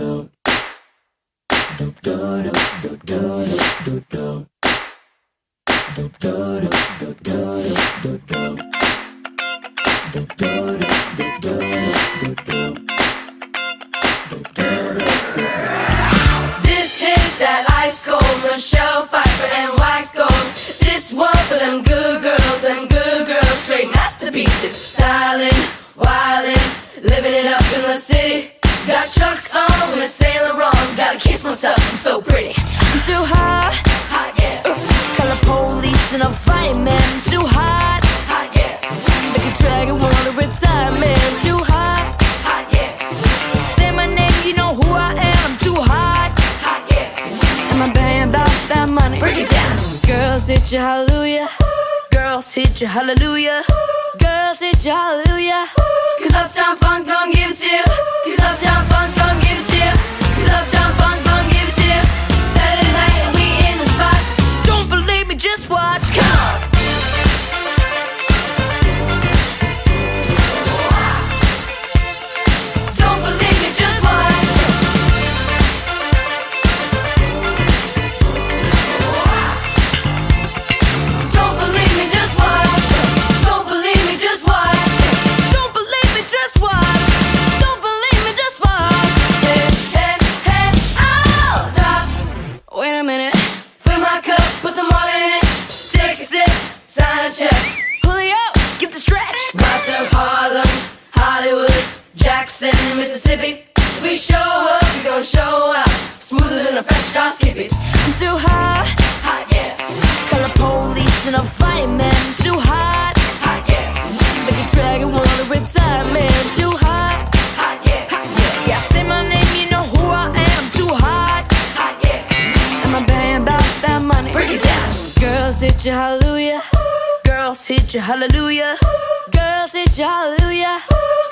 This hit that ice cold Michelle Pfeiffer and white gold. This one for them good girls, straight masterpieces. Styling, wildin', living it up in the city. Got chucks on with Saint Laurent. Gotta kiss myself, I'm so pretty. I'm too hot, hot yeah. Call the police and I'll fight, man. Too hot, hot yeah. Make a dragon wanna retire, man. Too hot, hot yeah. Say my name, you know who I am. I'm too hot, hot yeah. And I'm banging about that money. Break it down. Girls hit you, hallelujah. Girls hit you, hallelujah. Girls hit you, hallelujah. Cause Uptown Funk gon' give it to you. Cause Uptown Funk gon' give it to you. Cause Uptown Funk gon' give it to you. Saturday night and we in the spot. Don't believe me, just watch. Come on! In Mississippi, if we show up, we gon' show out. Smoother than a fresh drop, skip it. I'm too hot, hot yeah. Call the police and I'll fight, man. Too hot, hot yeah. Make a dragon wanna retire, man. Too hot, hot yeah. Hot, yeah. Yeah, say my name, you know who I am. Too hot, hot yeah. And my band about that money. Break it down. Girls hit you, hallelujah. Girls hit you, hallelujah. Girls hit you, hallelujah.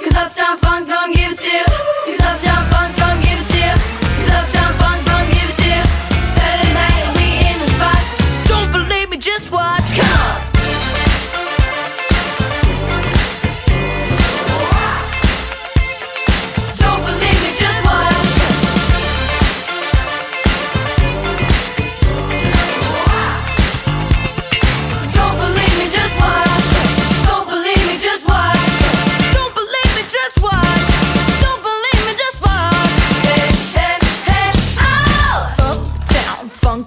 Cause Uptown Funk gon' give it to you. Cause Uptown Funk gon' give it to you. Cause Uptown Funk gon' give it to you. Saturday night and we in the spot. Don't believe me, just watch. Come on!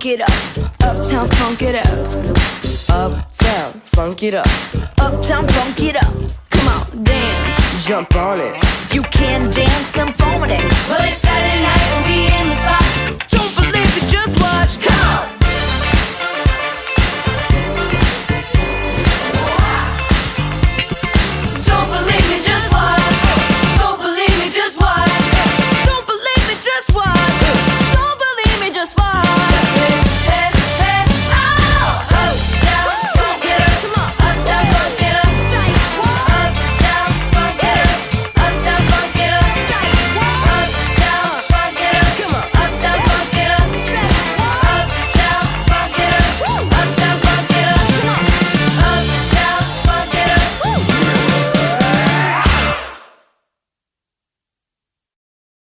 It up, Uptown Funk it up, Uptown Funk it up, Uptown Funk it up. Come on, dance, jump on it. If you can't dance, then phone it.